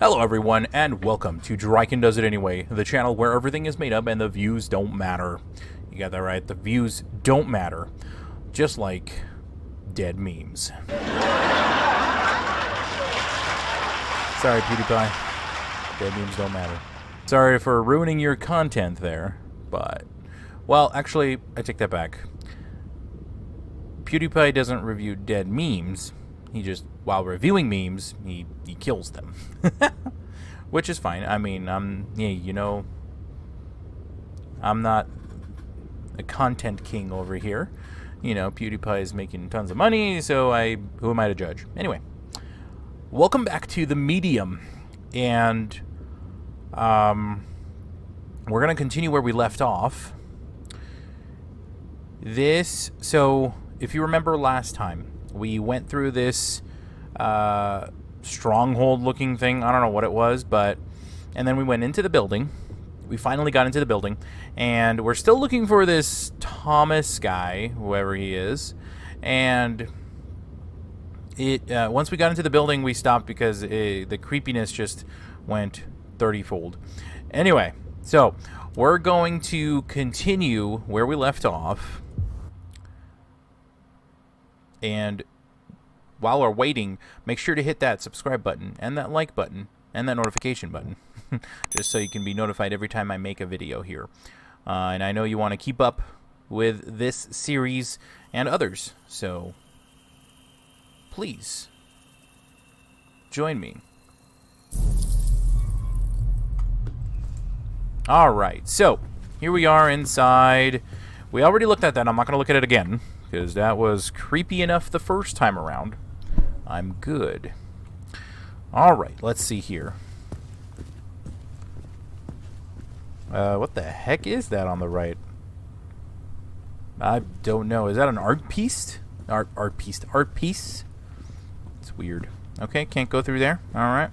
Hello everyone, and welcome to Juraikken Does It Anyway, the channel where everything is made up and the views don't matter. You got that right, the views don't matter. Just like dead memes. Sorry, PewDiePie. Dead memes don't matter. Sorry for ruining your content there, but... well, actually, I take that back. PewDiePie doesn't review dead memes. He just, while reviewing memes, he kills them. Which is fine. I mean, I'm not a content king over here. You know, PewDiePie is making tons of money, so who am I to judge? Anyway, welcome back to The Medium. And we're going to continue where we left off. So if you remember last time, we went through this stronghold-looking thing. I don't know what it was, but... and then we went into the building. We finally got into the building. And we're still looking for this Thomas guy, whoever he is. And it once we got into the building, we stopped because the creepiness just went 30-fold. Anyway, so we're going to continue where we left off. And while we're waiting, make sure to hit that subscribe button and that like button and that notification button just so you can be notified every time I make a video here. And I know you want to keep up with this series and others, so please join me. Alright, so here we are inside. We already looked at that. I'm not going to look at it again, because that was creepy enough the first time around. I'm good. Alright, let's see here. What the heck is that on the right? I don't know. Is that an art piece? Art piece? It's weird. Okay, can't go through there. Alright.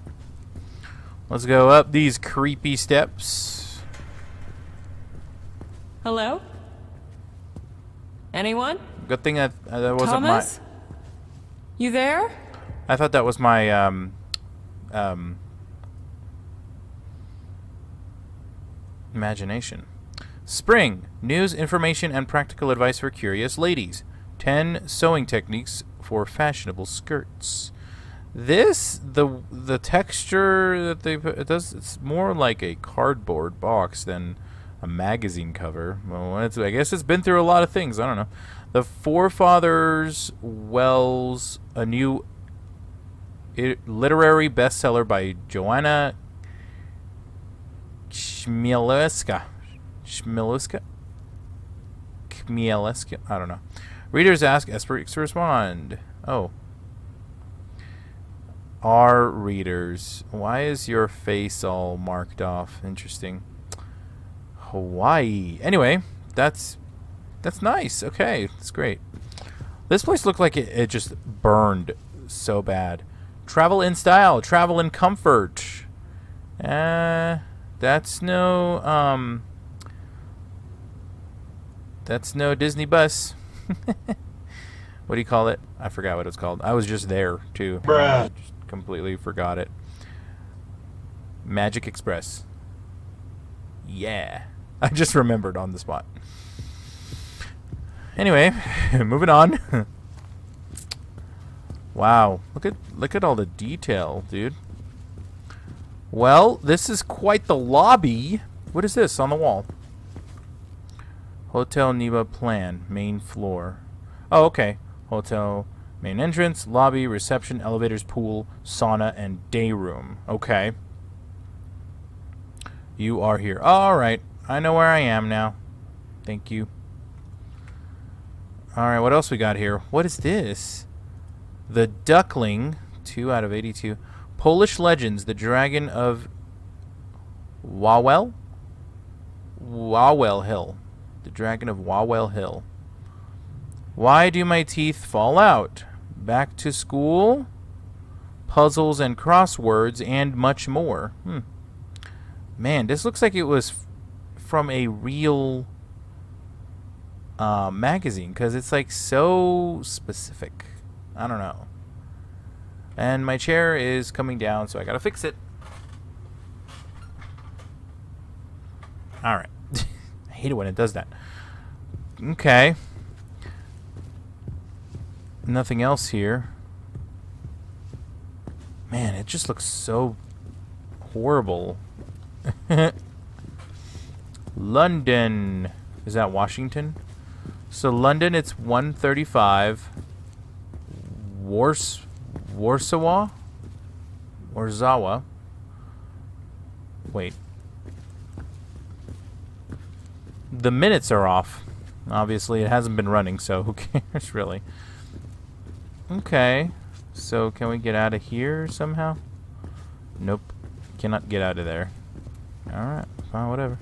Let's go up these creepy steps. Hello? Anyone? Good thing that wasn't my... Thomas? You there? I thought that was my, imagination. Spring. News, information, and practical advice for curious ladies. 10 sewing techniques for fashionable skirts. This, the texture that they put, it's more like a cardboard box than... a magazine cover. Well, I guess it's been through a lot of things. I don't know. The Forefathers Wells, a new literary bestseller by Joanna Chmielewska. Chmielewska? I don't know. Readers ask, experts respond. Oh. Our readers. Why is your face all marked off? Interesting. Hawaii. Anyway, that's nice. Okay, that's great. This place looked like it just burned so bad. Travel in style, travel in comfort. That's no Disney bus. What do you call it? I forgot what it's called. I was just there too. Bruh. Just completely forgot it. Magic Express. Yeah. I just remembered on the spot. Anyway, moving on. Wow, look at all the detail, dude. Well, this is quite the lobby. What is this on the wall? Hotel Niba plan, main floor. Oh, okay. Hotel main entrance, lobby, reception, elevators, pool, sauna, and day room. Okay. You are here. Alright. I know where I am now. Thank you. Alright, what else we got here? What is this? The Duckling. 2 out of 82. Polish Legends. The Dragon of Wawel? Wawel Hill. The Dragon of Wawel Hill. Why do my teeth fall out? Back to school? Puzzles and crosswords and much more. Hmm. Man, this looks like it was from a real magazine, because it's like so specific. I don't know. And my chair is coming down, so I gotta fix it. Alright. I hate it when it does that. Okay. Nothing else here. Man, it just looks so horrible. London. Is that Washington? So London, it's 1:35. Warszawa? Warszawa. Wait. The minutes are off. Obviously, it hasn't been running, so who cares, really? Okay. So, can we get out of here somehow? Nope. Cannot get out of there. Alright. Fine, whatever.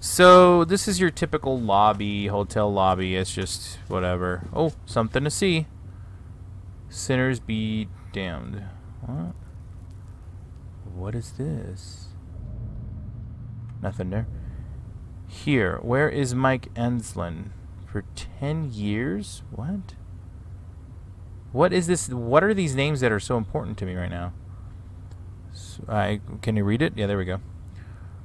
So, this is your typical lobby, hotel lobby. It's just whatever. Oh, something to see. Sinners be damned. What? What is this? Nothing there. Here. Where is Mike Enslin? For 10 years? What? What is this? What are these names that are so important to me right now? So can you read it? Yeah, there we go.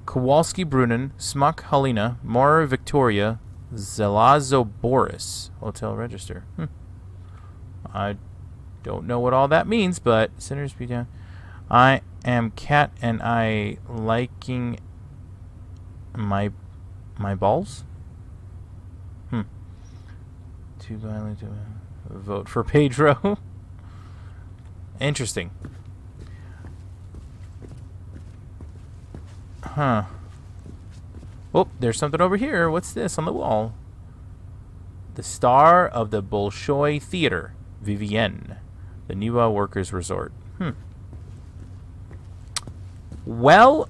Kowalski, Brunin, Smuck, Halina, Mara, Victoria, Zelazo, Boris. Hotel register. I don't know what all that means, but sinners be down. I am cat and I liking my balls. Too violent to vote for Pedro. Interesting. Huh. Oh, there's something over here. What's this on the wall? The star of the Bolshoi Theater, Vivienne, the Niba Workers Resort. Well,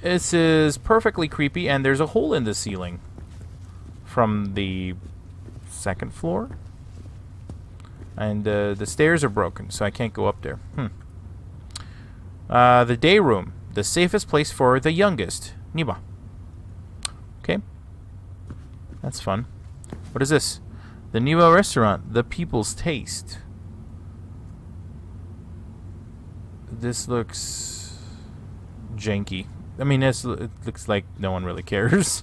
this is perfectly creepy, and there's a hole in the ceiling from the second floor, and the stairs are broken, so I can't go up there. The day room, the safest place for the youngest Niba. Okay, that's fun. What is this? The Niba restaurant, the people's taste. This looks janky. I mean, it looks like no one really cares.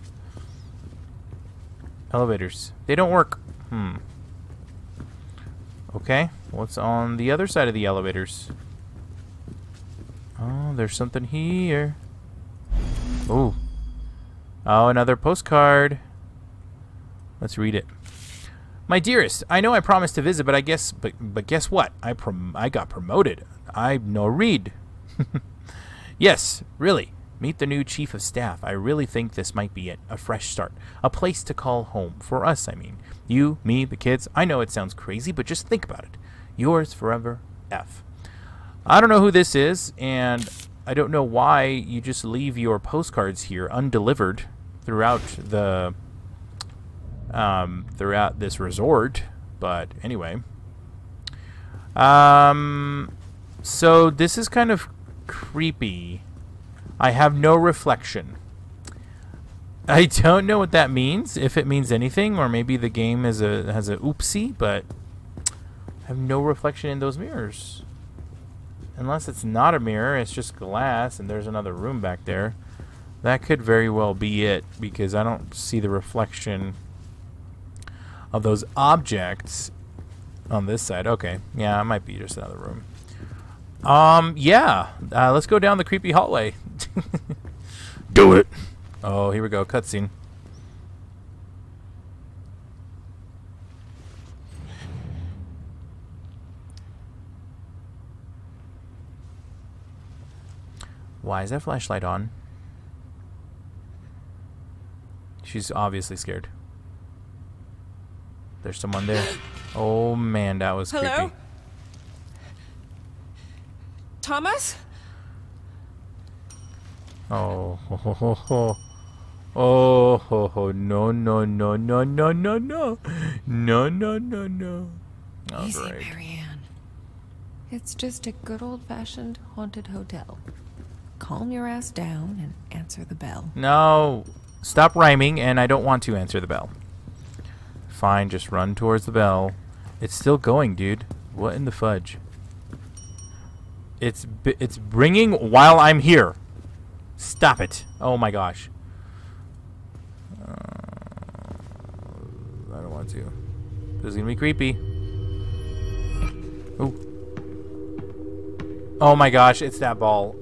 Elevators. They don't work. Okay. What's on the other side of the elevators? Oh, there's something here. Ooh. Oh, another postcard. Let's read it. My dearest, I know I promised to visit, but I guess... But guess what? I got promoted. I'm no read. Yes, really. Meet the new chief of staff. I really think this might be it. A fresh start. A place to call home. For us, I mean. You, me, the kids. I know it sounds crazy, but just think about it. Yours forever, F. I don't know who this is, and I don't know why you just leave your postcards here undelivered throughout the... throughout this resort. But, anyway. So, this is kind of creepy. I have no reflection. I don't know what that means, if it means anything, or maybe the game is has a oopsie, but I have no reflection in those mirrors. Unless it's not a mirror, it's just glass, and there's another room back there. That could very well be it, because I don't see the reflection of those objects on this side. Okay, yeah, it might be just another room. Yeah. Let's go down the creepy hallway. Do it. Oh, here we go. Cutscene. Why is that flashlight on? She's obviously scared. There's someone there. Oh, man, that was creepy. Hello? Thomas? Oh, ho, ho, ho, ho. Oh, ho, ho. No, no, no, no, no, no, no. No, no, no, no. All easy, right. Marianne. It's just a good old-fashioned haunted hotel. Calm your ass down and answer the bell. No. Stop rhyming, and I don't want to answer the bell. Fine, just run towards the bell. It's still going, dude. What in the fudge? It's ringing while I'm here. Stop it. Oh my gosh. I don't want to. This is gonna be creepy. Oh. Oh my gosh, it's that ball.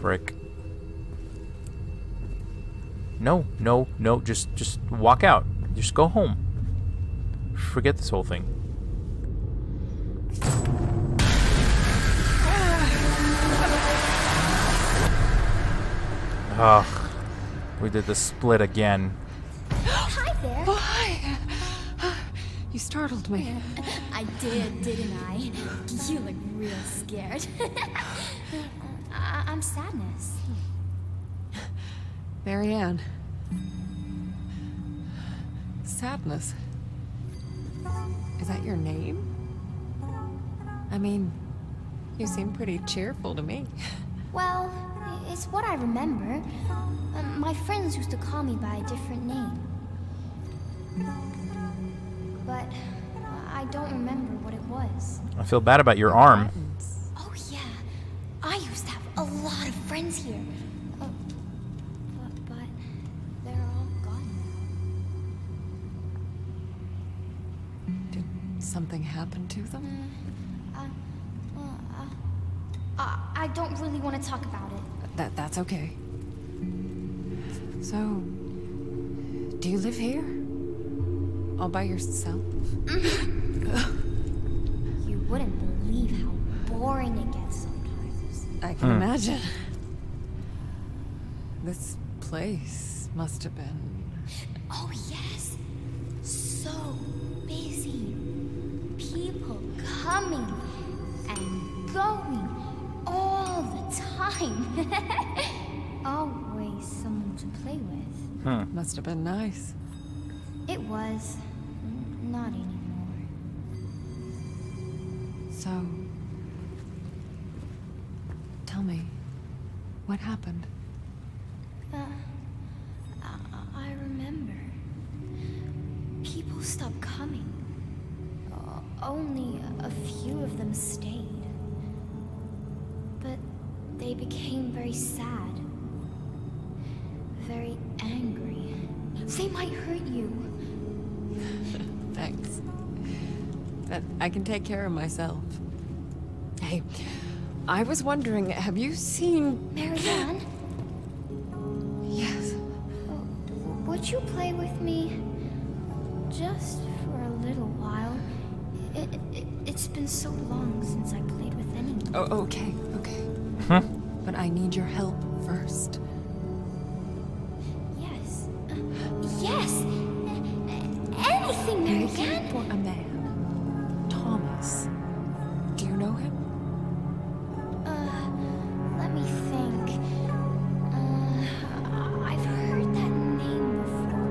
Frick. No, no, no. Just walk out. Just go home. Forget this whole thing. Ugh. We did the split again. Hi there. Oh, hi. You startled me. I did, didn't I? You look real scared. I'm Sadness. Marianne. Sadness. Is that your name? I mean, you seem pretty cheerful to me. Well, it's what I remember. My friends used to call me by a different name. But I don't remember what it was. I feel bad about your arm. Oh, yeah. I used to have a lot of friends here. But they're all gone now. Did something happen to them? I don't really want to talk about it. That's okay. So, do you live here? All by yourself? You wouldn't believe how boring it gets sometimes. I can imagine. This place must have been... Oh yes! So busy. People coming and going. All the time. Always someone to play with. Huh. Must have been nice. It was. Not anymore. So... Tell me, what happened? I remember. People stopped coming. Only a few of them stayed. They became very sad, very angry. They might hurt you. Thanks. But I can take care of myself. Hey, I was wondering, have you seen... Marianne? Yes. Would you play with me? Just for a little while. It's been so long since I played with anyone. Oh, okay, okay. Huh? But I need your help first. Yes. Yes! Anything, Marianne! For a man. Thomas. Do you know him? Let me think. I've heard that name before.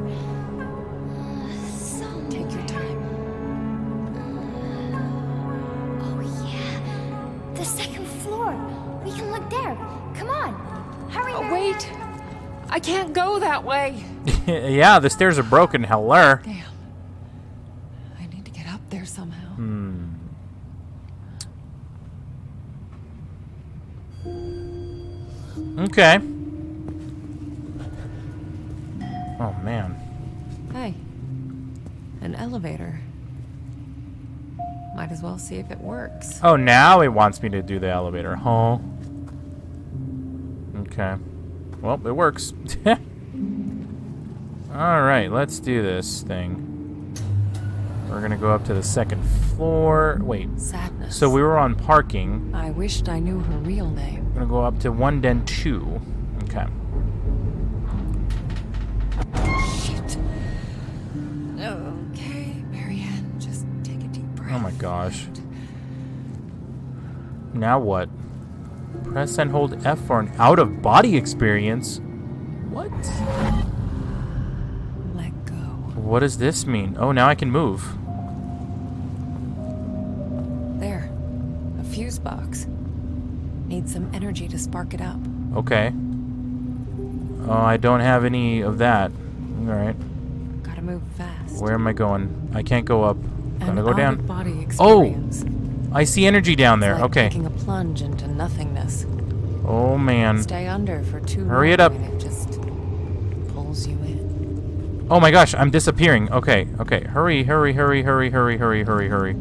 Somewhere. Take your time. Oh, yeah. The second floor. We can look there. Come on. Hurry, Marianne. Wait. I can't go that way. Yeah, the stairs are broken. Hello. Damn. I need to get up there somehow. Hmm. Okay. Oh, man. Hey. An elevator. Might as well see if it works. Oh, now it wants me to do the elevator, huh? Okay. Well, it works. Alright, let's do this thing. We're gonna go up to the second floor. Wait. Sadness. So we were on parking. I wished I knew her real name. We're gonna go up to 1, then 2. Okay. Shit. Okay, Marianne, just take a deep breath. Oh my gosh. Now what? Press and hold F for an out-of-body experience. What? Let go. What does this mean? Oh, now I can move. There. A fuse box. Need some energy to spark it up. Okay. Oh, I don't have any of that. Alright. Gotta move fast. Where am I going? I can't go up. Gotta go down. An out-of-body experience. Oh! I see energy down there. It's like taking a plunge into nothingness. Oh man. Stay under for too long. Hurry it up. It just pulls you in. Oh my gosh, I'm disappearing. Okay, okay. Hurry, hurry, hurry, hurry, hurry, hurry, hurry, hurry.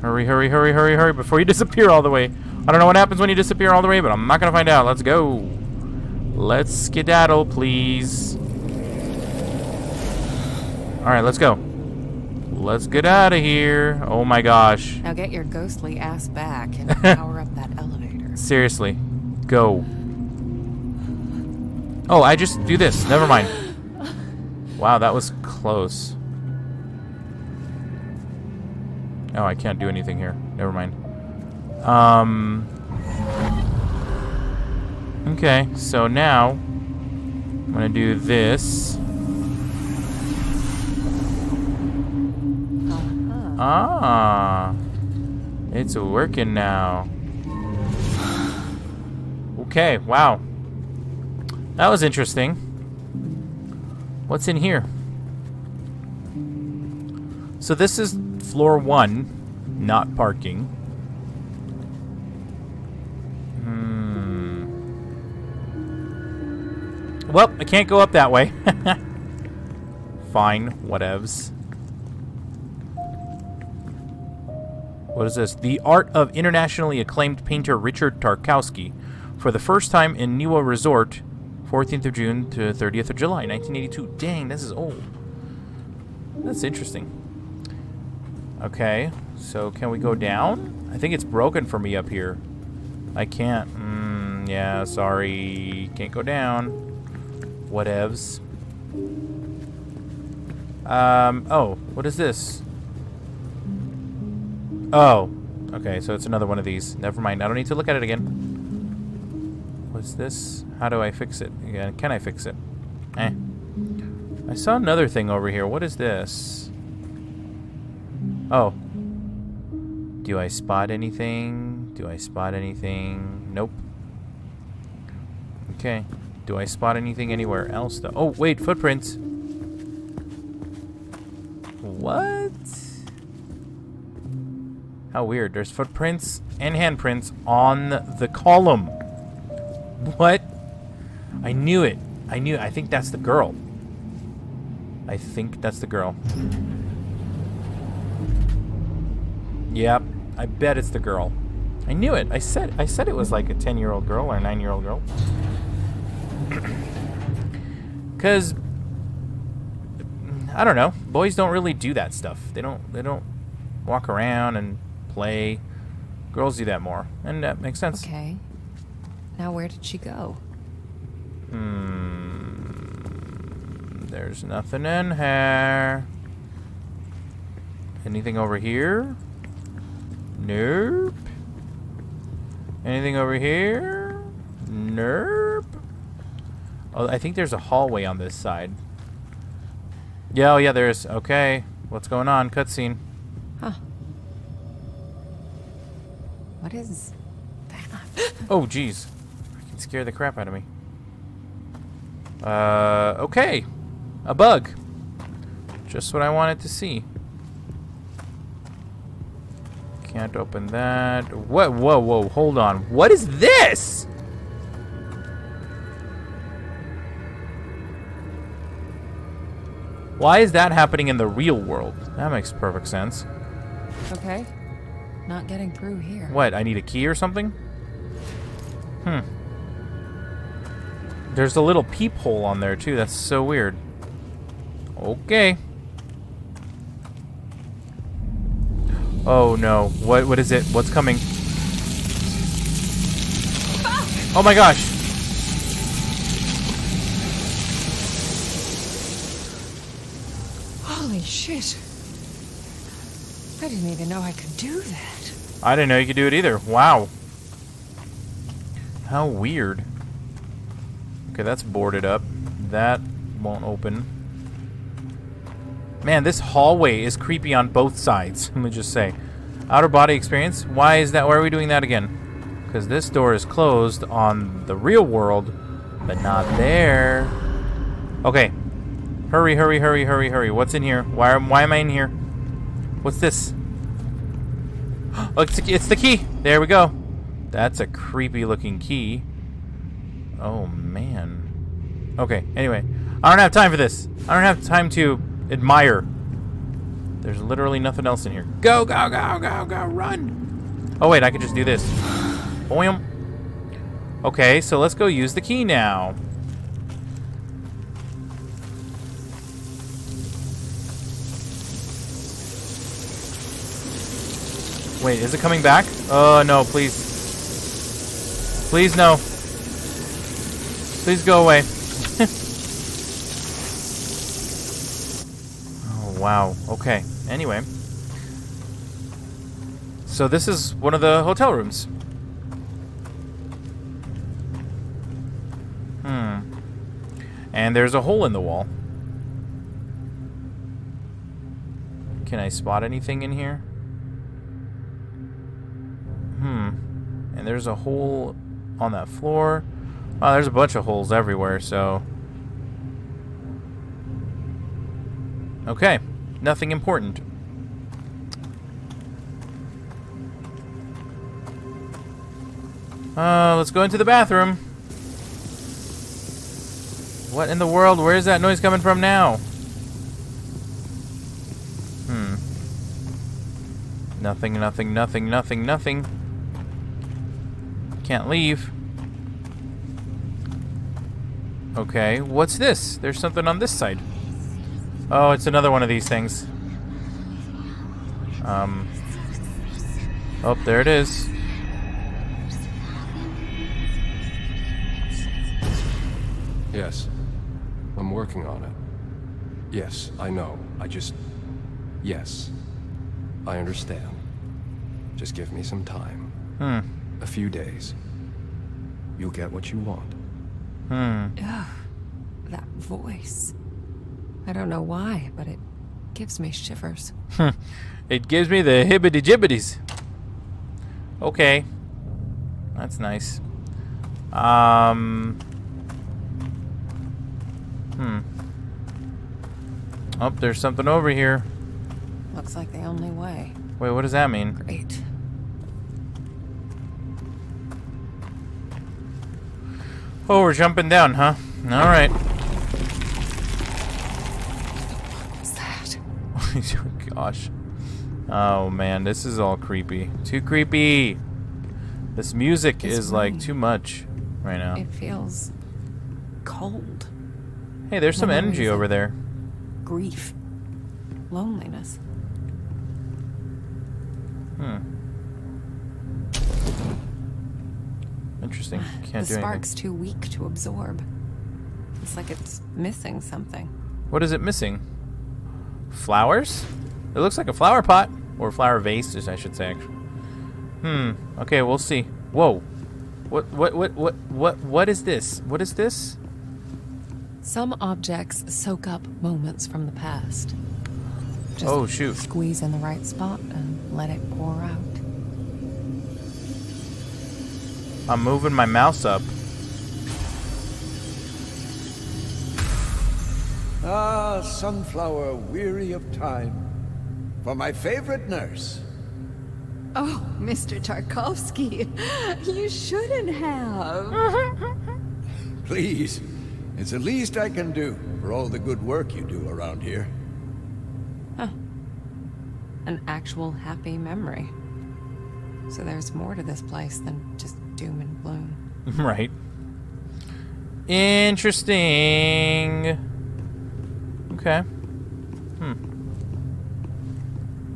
Hurry, hurry, hurry, hurry, hurry before you disappear all the way. I don't know what happens when you disappear all the way, but I'm not gonna find out. Let's go. Let's skedaddle, please. Alright, let's go. Let's get out of here. Oh my gosh. Now get your ghostly ass back and power up that elevator. Seriously. Go. Oh, I just do this. Never mind. Wow, that was close. Oh, I can't do anything here. Never mind. Okay, so now I'm gonna do this. Ah, it's working now. Okay, wow. That was interesting. What's in here? So this is floor one, not parking. Well, I can't go up that way. Fine, whatevs. What is this? The art of internationally acclaimed painter Richard Tarkowski. For the first time in Niwa Resort, 14th of June to 30th of July, 1982. Dang, this is old. That's interesting. Okay, so can we go down? I think it's broken for me up here. I can't. Yeah, sorry. Can't go down. Whatevs. Oh, what is this? Oh, okay, so it's another one of these. Never mind, I don't need to look at it again. What's this? How do I fix it? Yeah, can I fix it? Eh. I saw another thing over here. What is this? Oh. Do I spot anything? Do I spot anything? Nope. Okay. Do I spot anything anywhere else, though? Oh, wait, footprints. What? How weird. There's footprints and handprints on the column. What? I knew it. I knew it. I think that's the girl. I think that's the girl. Yep. I bet it's the girl. I knew it. I said it was like a 10-year-old girl or a 9-year-old girl. 'Cause I don't know. Boys don't really do that stuff. They don't walk around and play. Girls do that more, and that makes sense. Okay. Now where did she go? There's nothing in here. Anything over here? Nope. Anything over here? Nope. Oh, I think there's a hallway on this side. Yeah, oh yeah, there is. Okay. What's going on? Cutscene. Huh. What is that? Oh, jeez. I can scare the crap out of me. Okay. A bug. Just what I wanted to see. Can't open that. What? Whoa, whoa. Hold on. What is this? Why is that happening in the real world? That makes perfect sense. Okay. Not getting through here. What? I need a key or something? Hmm. There's a little peephole on there, too. That's so weird. Okay. Oh, no. What is it? What's coming? Ah! Oh, my gosh. Holy shit. I didn't even know I could do that. I didn't know you could do it either. Wow. How weird. Okay, that's boarded up. That won't open. Man, this hallway is creepy on both sides. Let me just say. Outer body experience? Why is that? Why are we doing that again? Because this door is closed on the real world, but not there. Okay. Hurry, hurry, hurry, hurry, hurry. What's in here? Why am I in here? What's this? Oh, it's the key. There we go. That's a creepy looking key. Oh, man. Okay, anyway. I don't have time for this. I don't have time to admire. There's literally nothing else in here. Go, go, go, go, go, run. Oh, wait, I could just do this. Boom. Okay, so let's go use the key now. Wait, is it coming back? Oh, no, please. Please, no. Please go away. Oh, wow. Okay. Anyway. So this is one of the hotel rooms. Hmm. And there's a hole in the wall. Can I spot anything in here? And there's a hole on that floor. Wow, there's a bunch of holes everywhere, so... Okay. Nothing important. Let's go into the bathroom. What in the world? Where is that noise coming from now? Hmm. Nothing, nothing, nothing, nothing, nothing. Can't leave. Okay, what's this? There's something on this side. Oh, it's another one of these things. Oh, there it is. Yes, I'm working on it. Yes, I know. I just... Yes, I understand. Just give me some time. Hmm. A few days. You'll get what you want. Hmm. Ugh, that voice. I don't know why, but it gives me shivers. It gives me the hibbity-jibbities. Okay. That's nice. Oh, there's something over here. Looks like the only way. Wait, what does that mean? Great. Oh, we're jumping down, huh? All right. What was that? Oh, gosh. Oh, man. This is all creepy. Too creepy. This music is, like, too much right now. It feels cold. Hey, there's some energy over there. Grief. Loneliness. Interesting. Can't do anything. The spark's too weak to absorb. It's like it's missing something. What is it missing? Flowers? It looks like a flower pot. Or flower vase, I should say. Okay, we'll see. Whoa. What is this? What is this? Some objects soak up moments from the past. Just oh, shoot. Squeeze in the right spot and let it pour out. I'm moving my mouse up. Ah, sunflower, weary of time. For my favorite nurse. Oh, Mr. Tarkovsky, you shouldn't have. Please, it's the least I can do for all the good work you do around here. Huh. An actual happy memory. So there's more to this place than just doom and gloom. Right. Interesting. Okay.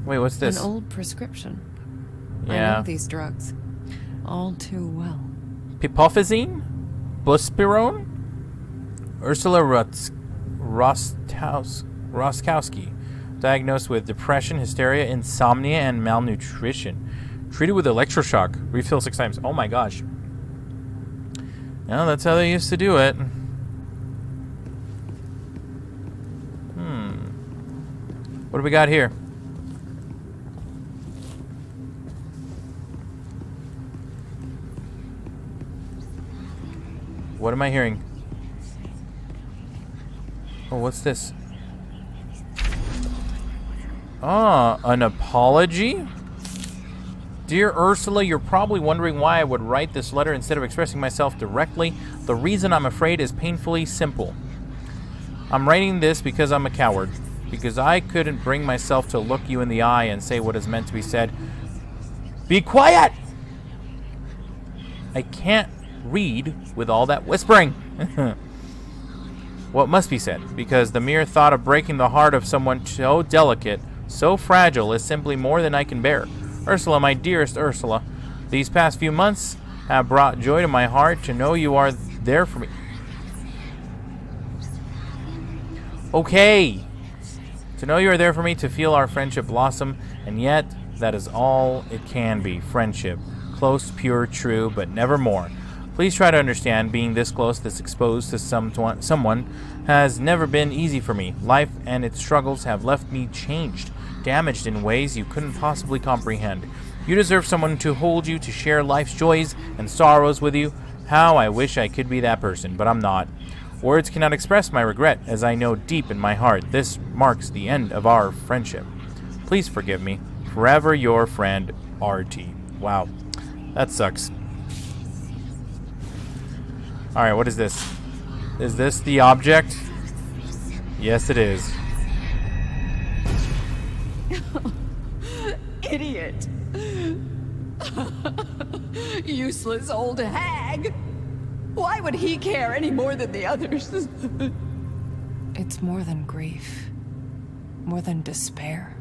Wait, what's this? An old prescription. Yeah. I know these drugs all too well. Pipolfazine? Buspirone? Urszula Rostkowski. Diagnosed with depression, hysteria, insomnia, and malnutrition. Treated with electroshock. Refill 6 times. Oh my gosh. No, that's how they used to do it. What do we got here? What am I hearing? Oh, what's this? Oh, an apology? Dear Ursula, you're probably wondering why I would write this letter instead of expressing myself directly. The reason, I'm afraid, is painfully simple. I'm writing this because I'm a coward. Because I couldn't bring myself to look you in the eye and say what is meant to be said. Be quiet! I can't read with all that whispering. What must be said, because the mere thought of breaking the heart of someone so delicate, so fragile, is simply more than I can bear. Ursula, my dearest Ursula, these past few months have brought joy to my heart to know you are there for me. Okay. To know you are there for me, to feel our friendship blossom, and yet that is all it can be. Friendship. Close, pure, true, but never more. Please try to understand, being this close, this exposed to someone, has never been easy for me. Life and its struggles have left me changed, damaged in ways you couldn't possibly comprehend. You deserve someone to hold you, to share life's joys and sorrows with you. How I wish I could be that person, but I'm not. Words cannot express my regret, as I know deep in my heart this marks the end of our friendship. Please forgive me. Forever your friend, R.T. Wow. That sucks. Alright, what is this? Is this the object? Yes, it is. Idiot. Useless old hag. Why would he care any more than the others? It's more than grief. More than despair.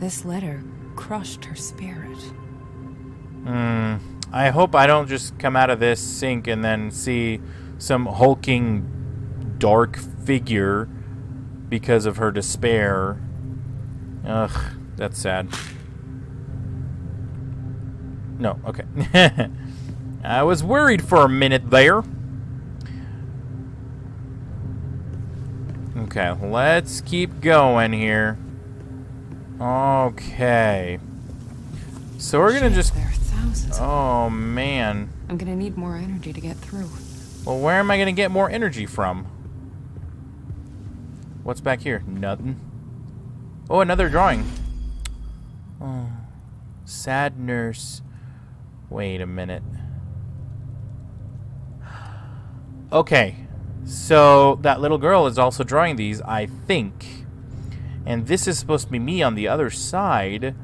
This letter crushed her spirit. I hope I don't just come out of this sink and then see some hulking dark figure because of her despair. Ugh, that's sad. No, okay. I was worried for a minute there. Okay, let's keep going here. Okay. So we're gonna just... Oh, man. I'm gonna need more energy to get through. Well, where am I gonna get more energy from? What's back here? Nothing. Oh, another drawing. Oh, sad nurse. Wait a minute. Okay. So, that little girl is also drawing these, I think. And this is supposed to be me on the other side.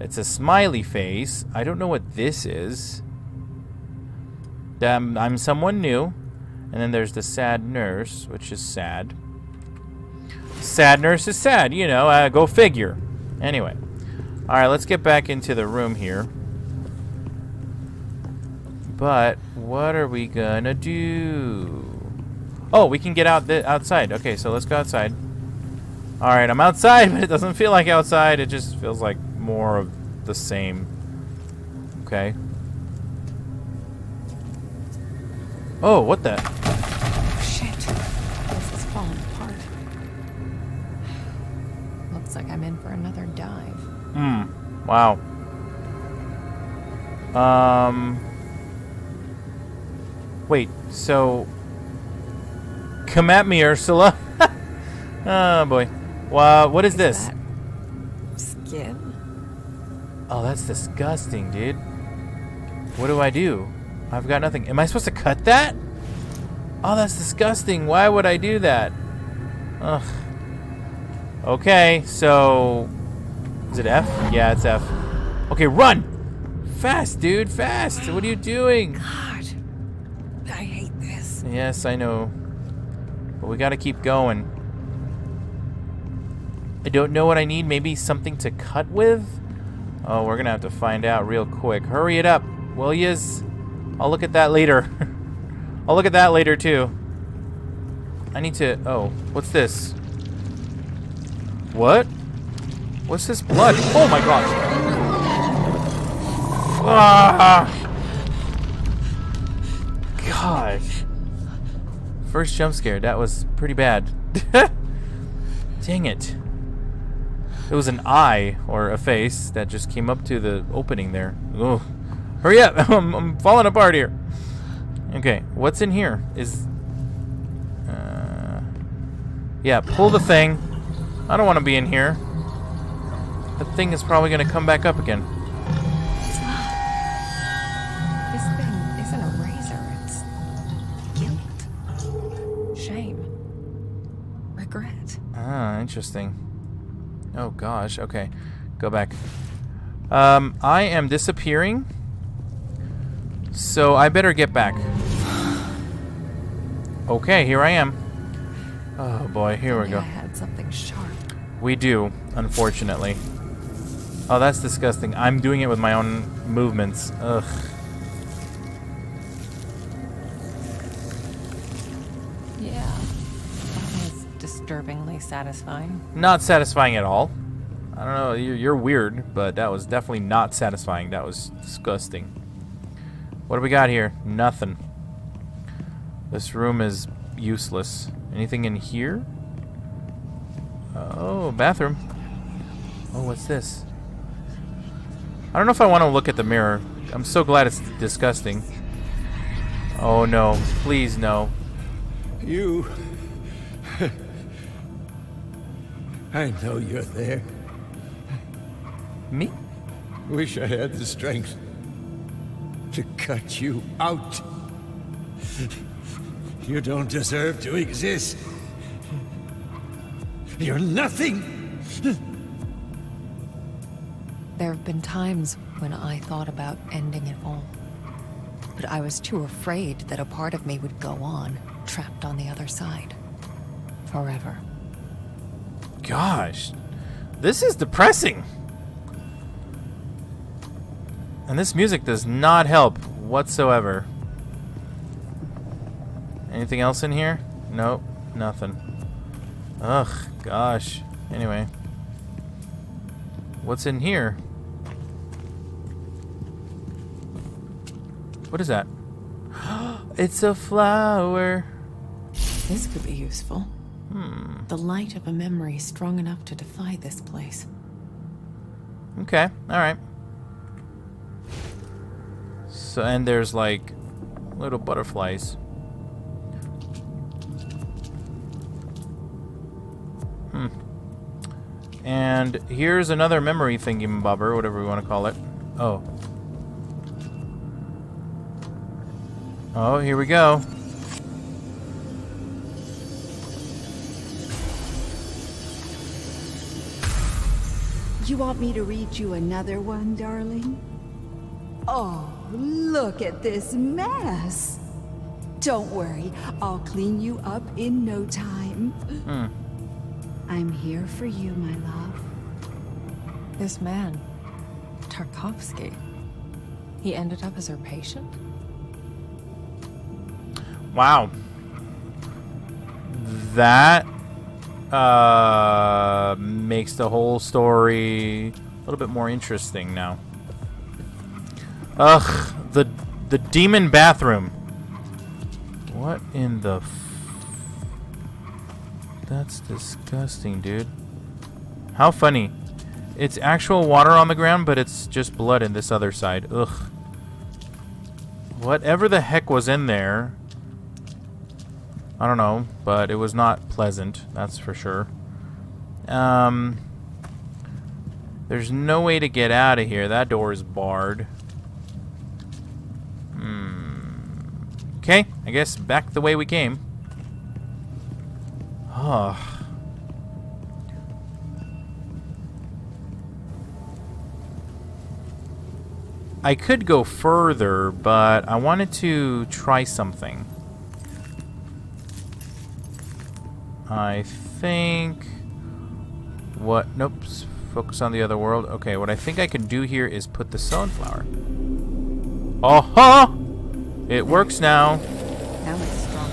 It's a smiley face. I don't know what this is. I'm someone new. And then there's the sad nurse, which is sad. Sad nurse is sad, you know, go figure. Anyway. Alright, let's get back into the room here. But, what are we gonna do? Oh, we can get out outside. Okay, so let's go outside. Alright, I'm outside, but it doesn't feel like outside. It just feels like more of the same. Okay. Oh, what the? Shit. This is falling apart. Looks like I'm in for another dive. Hmm. Wow. Wait, so... Come at me, Ursula. Oh, boy. Wow, what is this? Skin? Oh, that's disgusting, dude. What do? I've got nothing. Am I supposed to cut that? Oh, that's disgusting. Why would I do that? Ugh. Okay, so... Is it F? Yeah, it's F. Okay, run! Fast, dude, fast! What are you doing? God, I hate this. Yes, I know. But we gotta keep going. I don't know what I need. Maybe something to cut with? Oh, we're gonna have to find out real quick. Hurry it up, will yuz? I'll look at that later. I'll look at that later, too. I need to... Oh, what's this? What? What's this blood? Oh, my gosh. Ah! God. First jump scare. That was pretty bad. Dang it. It was an eye, or a face, that just came up to the opening there. Ugh. Hurry up! I'm falling apart here. Okay, what's in here? Is... yeah, pull the thing. I don't want to be in here. The thing is probably going to come back up again. Interesting. Oh gosh, okay. Go back. I am disappearing, so I better get back. Okay, here I am. Oh boy, here we go. I had something sharp. We do, unfortunately. Oh, that's disgusting. I'm doing it with my own movements. Ugh. Yeah, that was disturbingly satisfying. Not satisfying at all. I don't know, you're weird, but that was definitely not satisfying. That was disgusting. What do we got here? Nothing. This room is useless. Anything in here? Oh, bathroom. Oh, what's this? I don't know if I want to look at the mirror. I'm so glad it's disgusting. Oh no, please no. You... I know you're there. Me? Wish I had the strength to cut you out. You don't deserve to exist. You're nothing. There have been times when I thought about ending it all, but I was too afraid that a part of me would go on, trapped on the other side, forever. Gosh, this is depressing. And this music does not help whatsoever. Anything else in here? Nope, nothing. Ugh, gosh. Anyway. What's in here? What is that? It's a flower. This could be useful. Hmm. The light of a memory strong enough to defy this place. Okay, all right. So, and there's like little butterflies. Hmm. And here's another memory thingy-bobber, whatever we want to call it. Oh. Oh, here we go. You want me to read you another one, darling? Oh, look at this mess. Don't worry, I'll clean you up in no time. Hmm. I'm here for you, my love. This man, Tarkovsky, he ended up as her patient? Wow. That makes the whole story a little bit more interesting now. Ugh, the demon bathroom. What in the... That's disgusting, dude. How funny. It's actual water on the ground, but it's just blood in this other side. Ugh. Whatever the heck was in there, I don't know, but it was not pleasant, that's for sure. There's no way to get out of here. That door is barred. Hmm. Okay, I guess back the way we came. Oh. I could go further, but I wanted to try something. I think... What? Nope. Focus on the other world. Okay, what I think I can do here is put the sunflower. Oh-ha! It works now. That looks strong.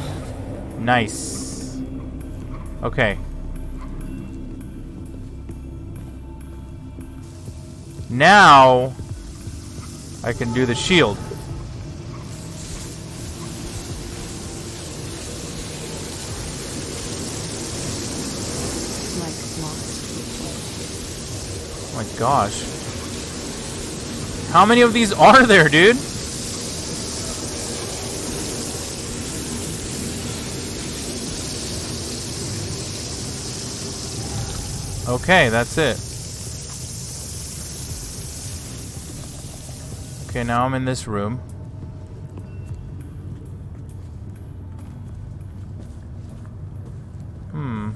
Nice. Okay. Now I can do the shield. Oh my gosh. How many of these are there, dude? Okay, that's it. Okay, now I'm in this room. Hmm.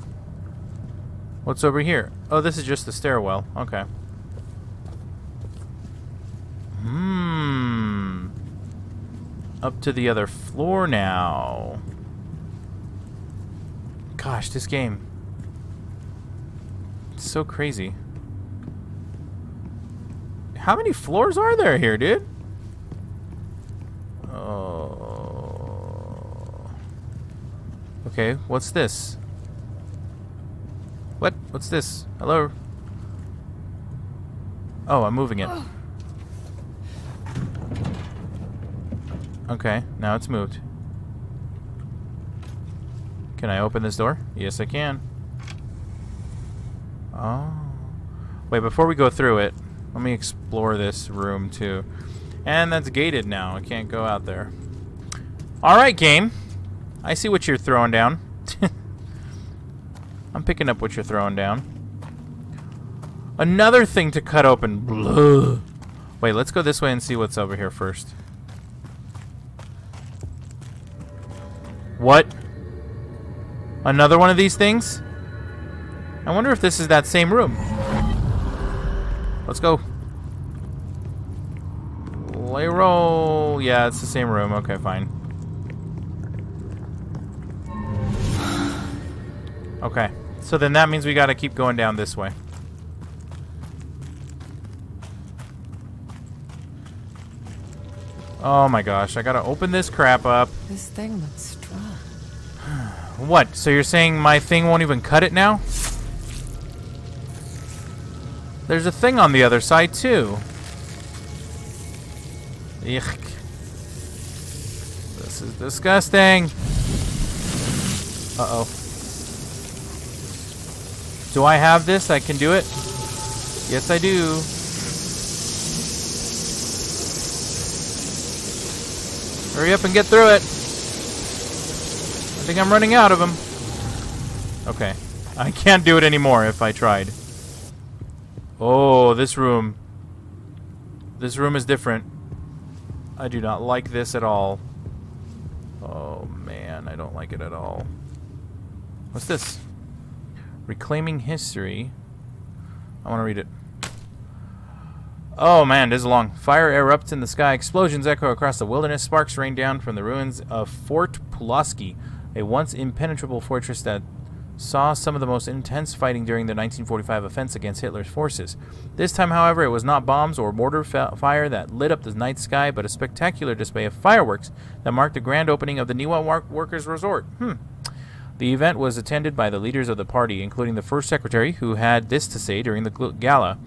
What's over here? Oh, this is just the stairwell. Okay. Hmm. Up to the other floor now. Gosh, this game. It's so crazy. How many floors are there here, dude? Oh. Okay, what's this? What? What's this? Hello? Oh, I'm moving it. Okay, now it's moved. Can I open this door? Yes, I can. Oh. Wait, before we go through it, let me explore this room too. And that's gated now. I can't go out there. Alright, game. I see what you're throwing down. I'm picking up what you're throwing down. Another thing to cut open. Blah. Wait, let's go this way and see what's over here first. What? Another one of these things? I wonder if this is that same room. Let's go. Lay roll. Yeah, it's the same room. Okay, fine. Okay. So then that means we gotta keep going down this way. Oh my gosh, I gotta open this crap up. This thing looks strong. What? So you're saying my thing won't even cut it now? There's a thing on the other side too. Yuck. This is disgusting. Uh-oh. Do I have this? I can do it? Yes, I do. Hurry up and get through it. I think I'm running out of them. Okay. I can't do it anymore if I tried. Oh, this room. This room is different. I do not like this at all. Oh, man. I don't like it at all. What's this? Reclaiming history. I want to read it. Oh man, this is long. Fire erupts in the sky. Explosions echo across the wilderness. Sparks rain down from the ruins of Fort Pulaski, a once impenetrable fortress that saw some of the most intense fighting during the 1945 offense against Hitler's forces. This time, however, it was not bombs or mortar fire that lit up the night sky, but a spectacular display of fireworks that marked the grand opening of the Niba Workers' Resort. The event was attended by the leaders of the party, including the first secretary, who had this to say during the gala.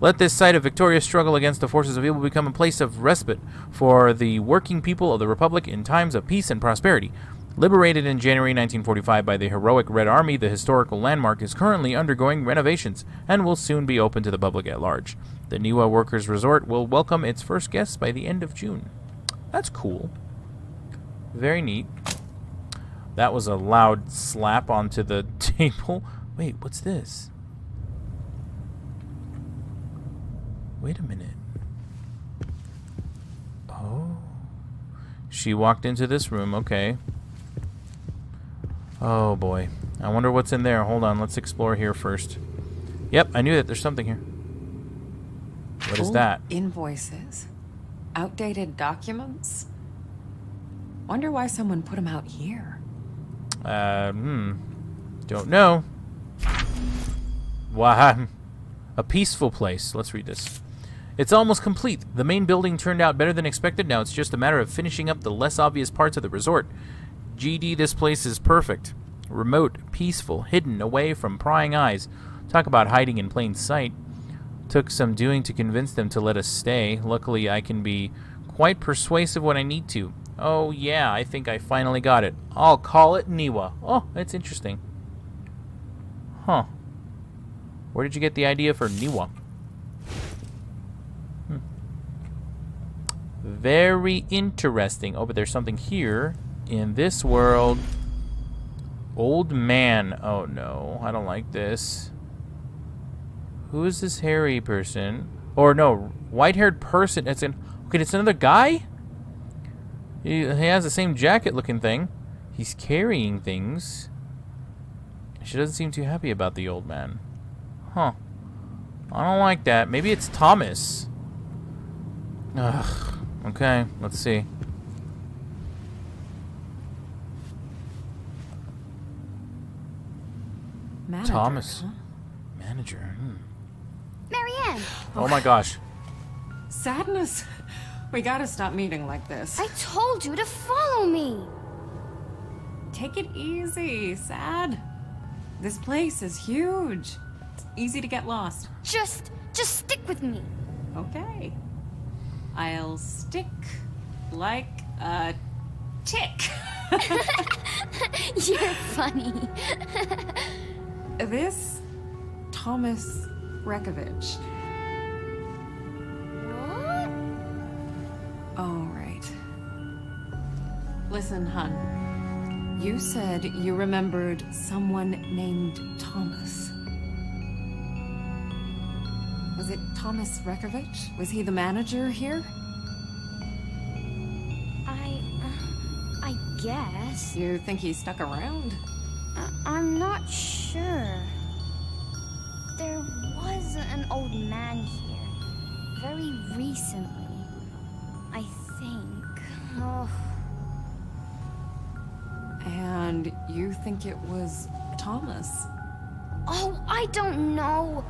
Let this site of victorious struggle against the forces of evil become a place of respite for the working people of the Republic in times of peace and prosperity. Liberated in January 1945 by the heroic Red Army, the historical landmark is currently undergoing renovations and will soon be open to the public at large. The Niba Workers' Resort will welcome its first guests by the end of June. That's cool. Very neat. That was a loud slap onto the table. Wait, what's this? Wait a minute. Oh. She walked into this room. Okay. Oh, boy. I wonder what's in there. Hold on. Let's explore here first. Yep, I knew that. There's something here. What is that? Invoices. Outdated documents. Wonder why someone put them out here. Don't know. Wow. A peaceful place. Let's read this. It's almost complete. The main building turned out better than expected. Now it's just a matter of finishing up the less obvious parts of the resort. GD, this place is perfect. Remote, peaceful, hidden, away from prying eyes. Talk about hiding in plain sight. Took some doing to convince them to let us stay. Luckily, I can be quite persuasive when I need to. Oh, yeah, I think I finally got it. I'll call it Niba. Oh, that's interesting. Huh. Where did you get the idea for Niba? Hmm. Very interesting. Oh, but there's something here in this world. Old man. Oh, no. I don't like this. Who is this hairy person? Or, no, white-haired person. It's an... Okay, it's another guy? He has the same jacket looking thing. He's carrying things. She doesn't seem too happy about the old man. Huh. I don't like that. Maybe it's Thomas. Ugh. Okay, let's see. Manager, Thomas. Huh? Manager. Hmm. Marianne! Oh my gosh. Sadness. We gotta stop meeting like this. I told you to follow me! Take it easy, Sad. This place is huge. It's easy to get lost. Just stick with me. Okay. I'll stick like a tick. You're funny. This Thomas Rekovich. What? All right. Listen, hun. You said you remembered someone named Thomas. Was it Thomas Rekovich? Was he the manager here? I guess. You think he stuck around? I'm not sure. There was an old man here, very recently, I think. Oh. And you think it was Thomas? Oh, I don't know.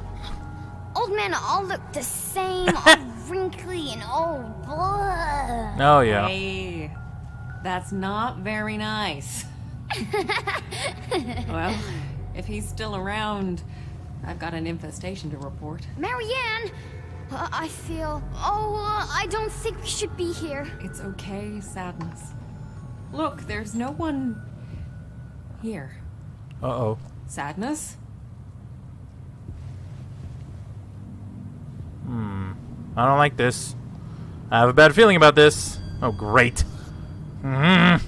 Old men all look the same, all wrinkly and old. Blah. Oh, yeah. Hey, that's not very nice. Well, if he's still around, I've got an infestation to report. Marianne! I feel... Oh, I don't think we should be here. It's okay, Sadness. Look, there's no one... here. Uh-oh. Sadness? Hmm. I don't like this. I have a bad feeling about this. Oh, great. Mm-hmm.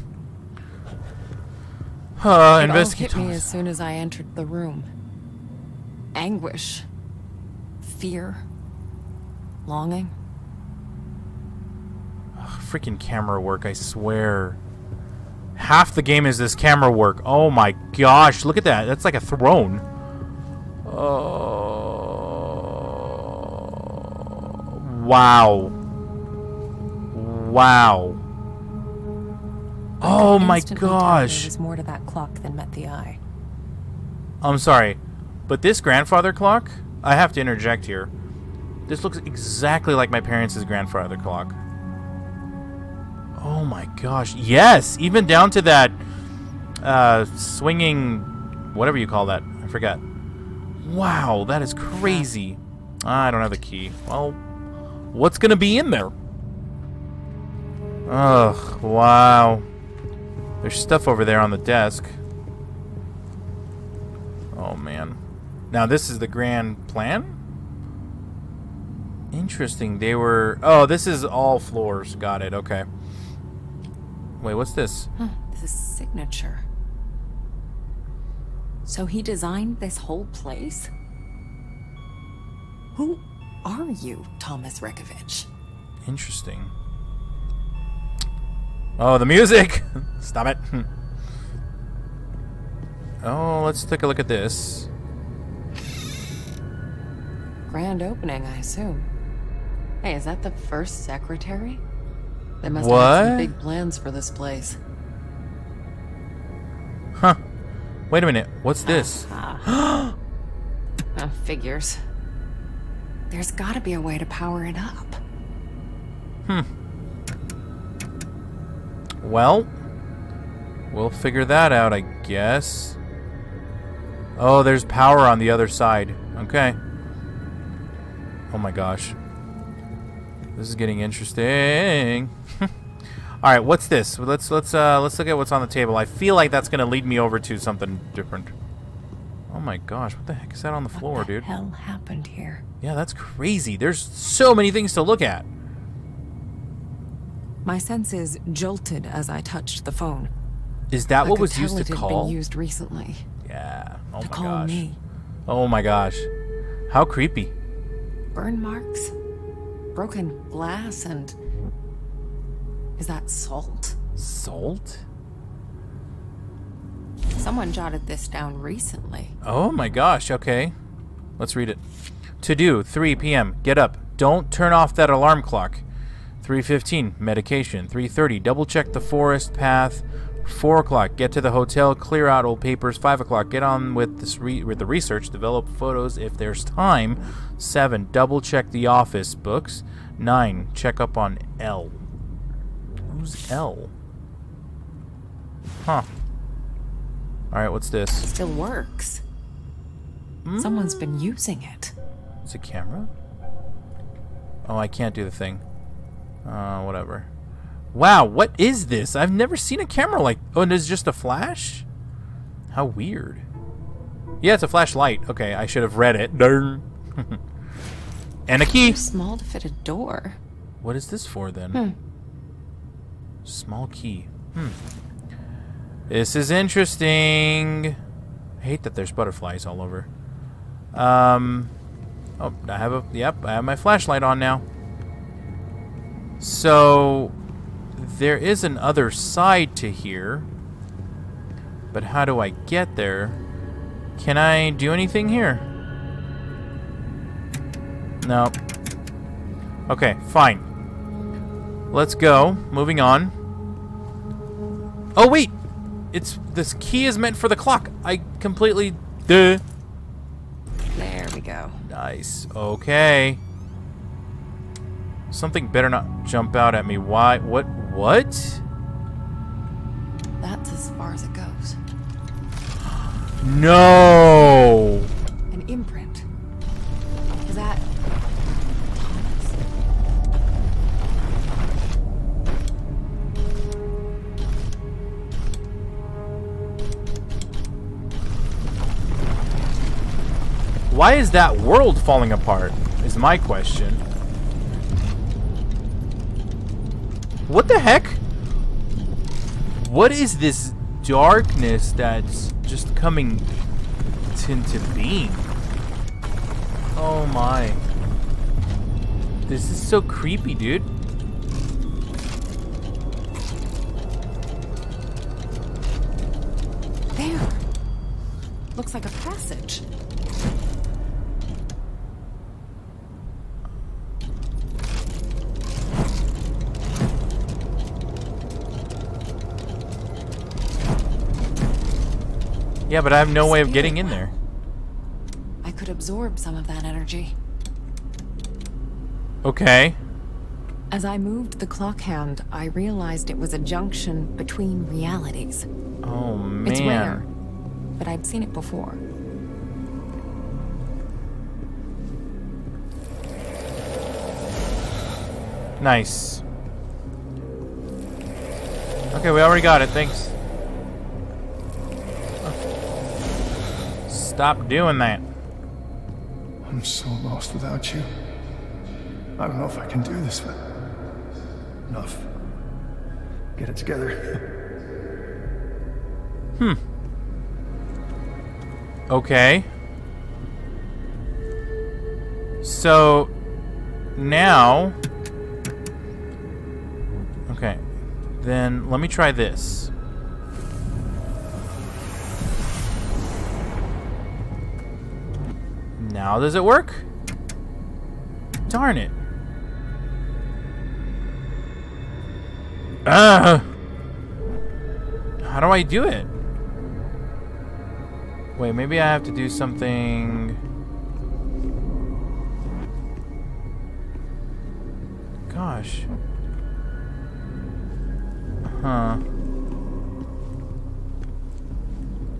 It all hit me as soon as I entered the room. Anguish. Fear. Longing. Ugh, freaking camera work, I swear. Half the game is this camera work. Oh my gosh, look at that. That's like a throne. Oh. Wow. Wow. Oh my gosh. There's more to that clock than met the eye. I'm sorry, but this grandfather clock, I have to interject here. This looks exactly like my parents' grandfather clock. Oh my gosh, yes! Even down to that swinging, whatever you call that. I forgot. Wow, that is crazy. I don't have the key. Well, what's gonna be in there? Ugh, wow. There's stuff over there on the desk. Oh man. Now this is the grand plan? Interesting, they were... Oh, this is all floors. Got it, okay. Wait, what's this? Huh, this signature. So he designed this whole place? Who are you, Thomas Rekovich? Interesting. Oh, the music! Stop it. Oh, let's take a look at this. Grand opening, I assume. Hey, is that the first secretary? They must have some big plans for this place. Huh. Wait a minute. What's this? Figures. There's got to be a way to power it up. Hmm. Well, we'll figure that out, I guess. Oh, there's power on the other side. Okay. Oh my gosh. This is getting interesting. All right, what's this? Let's look at what's on the table. I feel like that's gonna lead me over to something different. Oh my gosh, what the heck is that on the floor, dude? What the hell happened here? Yeah, that's crazy. There's so many things to look at. My senses jolted as I touched the phone. Is that what was used to call? Been used recently. Yeah. Oh my gosh. Me. Oh my gosh. How creepy. Burn marks. Broken glass and... Is that salt? Salt? Someone jotted this down recently. Oh my gosh, okay. Let's read it. To do, 3 p.m. Get up. Don't turn off that alarm clock. 3:15, medication. 3:30, double-check the forest path. 4 o'clock, get to the hotel, clear out old papers. 5 o'clock, get on with, the research, develop photos if there's time. 7, double-check the office books. 9, check up on L. Who's L? Huh. Alright, what's this? Still works. Mm. Someone's been using it. It's a camera? Oh, I can't do the thing. Whatever. Wow, what is this? I've never seen a camera like... Oh, and it's just a flash? How weird. Yeah, it's a flashlight. Okay, I should have read it. Darn. And a key. Too small to fit a door. What is this for, then? Hmm. Small key. Hmm. This is interesting. I hate that there's butterflies all over. Oh, I have a... Yep, I have my flashlight on now. So... There is an other side to here, but how do I get there? Can I do anything here? No. Okay, fine. Let's go. Moving on. Oh wait, it's this key is meant for the clock. I completely. Duh. There we go. Nice. Okay. Something better not jump out at me. Why? What? What? That's as far as it goes. No! An imprint. Is that Thomas? Why is that world falling apart? Is my question. What the heck? What is this darkness that's just coming into being? Oh my. This is so creepy, dude. There. Looks like a passage. Yeah, but I have no way of getting in there. I could absorb some of that energy. Okay. As I moved the clock hand, I realized it was a junction between realities. Oh, man. It's rare, but I've seen it before. Nice. Okay, we already got it. Thanks. Stop doing that. I'm so lost without you. I don't know if I can do this, but enough. Get it together. Hmm. Okay. So now, okay. Then let me try this. Now does it work? Darn it. Ugh. How do I do it? Wait, maybe I have to do something. Gosh. Huh.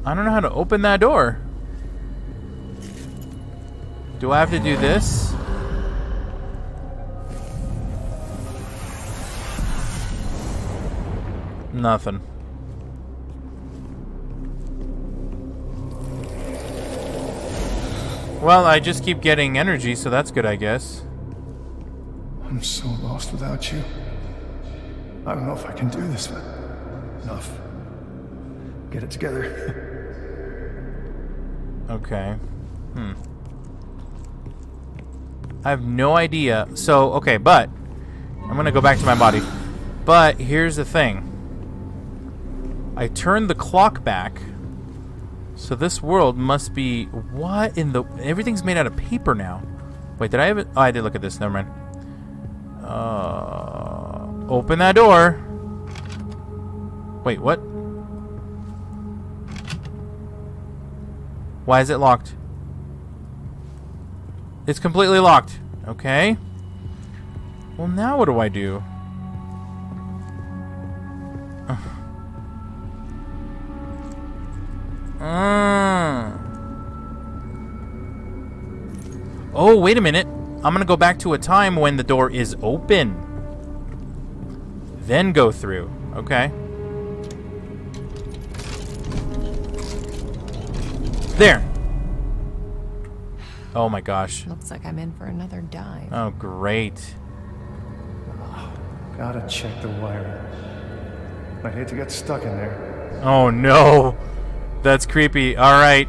I don't know how to open that door. Do I have to do this? Nothing. Well, I just keep getting energy, so that's good, I guess. I'm so lost without you. I don't know if I can do this, but enough. Get it together. Okay. Hmm. I have no idea. So, okay, but I'm going to go back to my body. But here's the thing. I turned the clock back. So this world must be... What in the... Everything's made out of paper now. Wait, did I have it? Oh, I did look at this. Never mind. Open that door. Wait, what? Why is it locked? It's completely locked. Okay. Well, now what do I do? Oh, wait a minute. I'm gonna go back to a time when the door is open. Then go through. Okay. There. Oh my gosh. Looks like I'm in for another dive. Oh, great. Gotta check the wiring. I'd hate to get stuck in there. Oh no. That's creepy. Alright.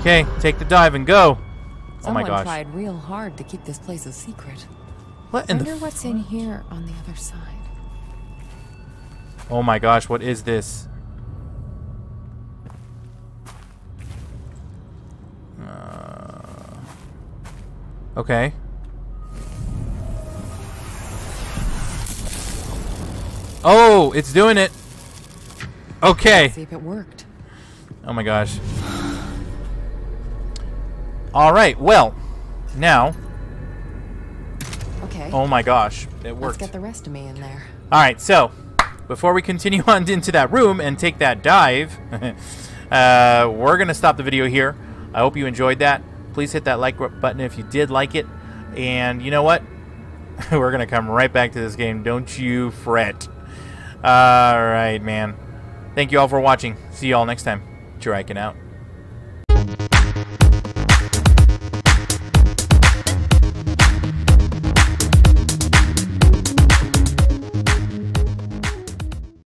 Okay, take the dive and go. Someone oh my gosh. Someone tried real hard to keep this place a secret. What in the... I wonder what's in here on the other side. Oh my gosh, what is this? Okay. Oh, it's doing it. Okay. Let's see if it worked. Oh my gosh. All right. Well, now. Okay. Oh my gosh, it worked. Let's get the rest of me in there. All right. So, before we continue on into that room and take that dive, we're gonna stop the video here. I hope you enjoyed that. Please hit that like button if you did like it. And you know what? We're gonna come right back to this game. Don't you fret. All right, man. Thank you all for watching. See you all next time. Juraikken out.